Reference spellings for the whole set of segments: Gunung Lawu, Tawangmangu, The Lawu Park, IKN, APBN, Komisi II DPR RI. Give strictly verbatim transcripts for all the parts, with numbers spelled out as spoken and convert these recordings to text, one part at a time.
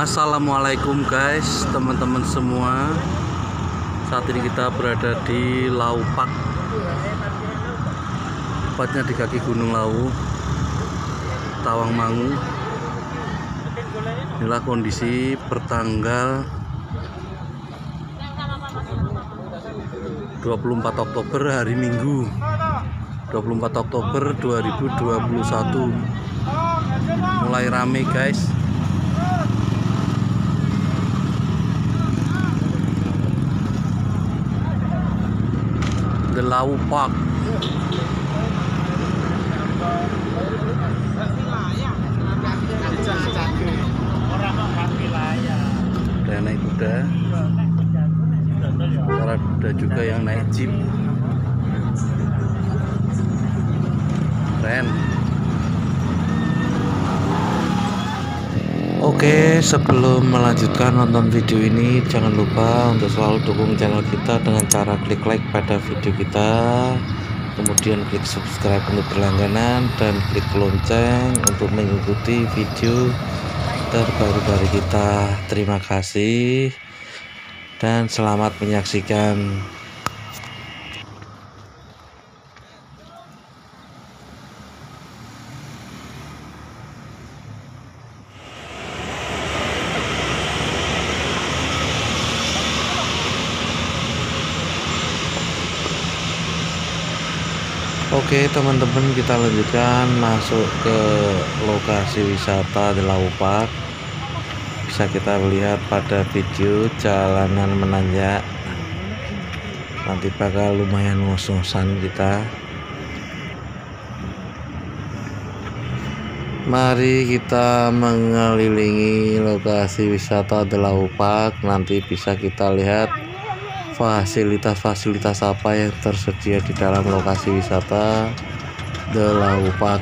Assalamualaikum guys, teman-teman semua. Saat ini kita berada di Lawu Park, tepatnya di kaki Gunung Lawu, Tawangmangu. Inilah kondisi pertanggal dua puluh empat Oktober, hari Minggu, dua puluh empat Oktober dua ribu dua puluh satu. Mulai rame guys. The Lawu Park. Ada yang naik kuda, para kuda juga yang naik jeep. Keren. Oke, sebelum melanjutkan nonton video ini, jangan lupa untuk selalu dukung channel kita dengan cara klik like pada video kita, kemudian klik subscribe untuk berlangganan, dan klik lonceng untuk mengikuti video terbaru dari kita. Terima kasih dan selamat menyaksikan. Oke teman-teman, kita lanjutkan masuk ke lokasi wisata The Lawu Park. Bisa kita lihat pada video jalanan menanjak, nanti bakal lumayan ngos-ngosan kita. Mari kita mengelilingi lokasi wisata The Lawu Park. Nanti bisa kita lihat fasilitas-fasilitas apa yang tersedia di dalam lokasi wisata The Lawu Park.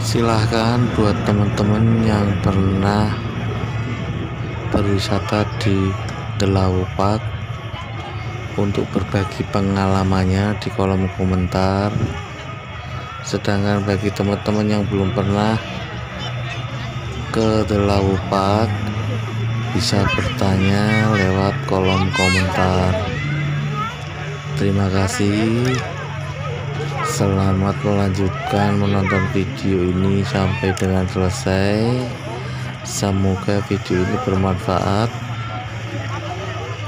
Silahkan buat teman-teman yang pernah berwisata di The Lawu Park untuk berbagi pengalamannya di kolom komentar. Sedangkan bagi teman-teman yang belum pernah ke The Lawu Park, bisa bertanya lewat kolom komentar. Terima kasih, selamat melanjutkan menonton video ini sampai dengan selesai. Semoga video ini bermanfaat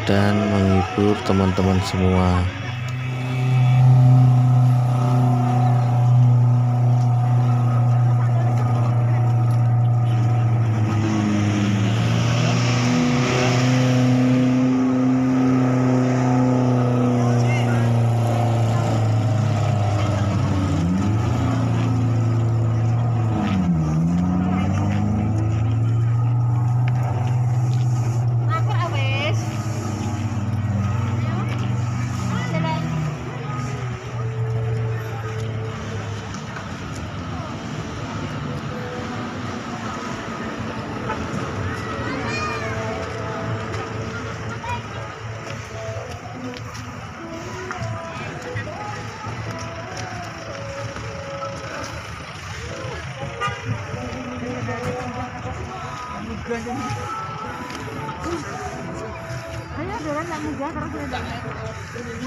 dan menghibur teman-teman semua. Ayo jalan nggak mudah karena sudah banyak. Thank you.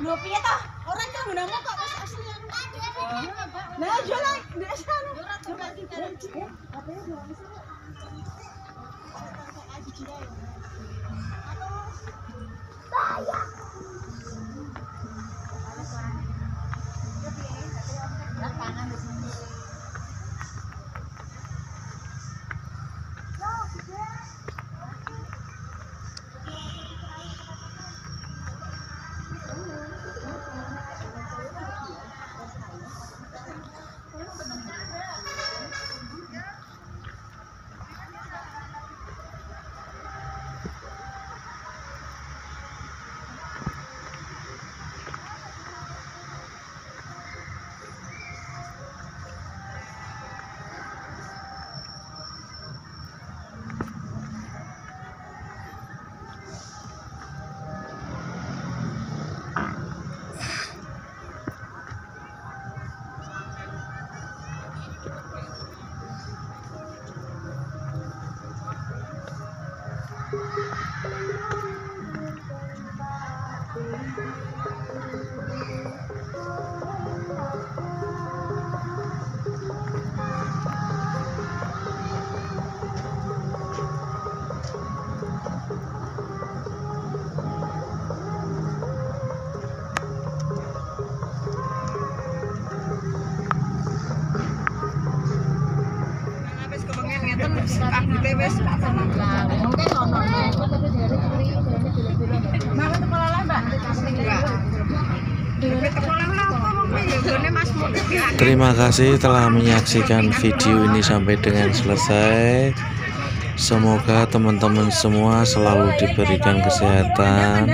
Lho piye toh? Ora nggunakno kok wis asli. Lah yo lek desa. Terima kasih telah menyaksikan video ini sampai dengan selesai. Semoga teman-teman semua selalu diberikan kesehatan.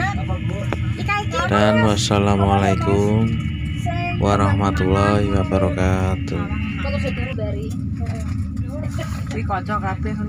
Dan wassalamualaikum warahmatullahi wabarakatuh.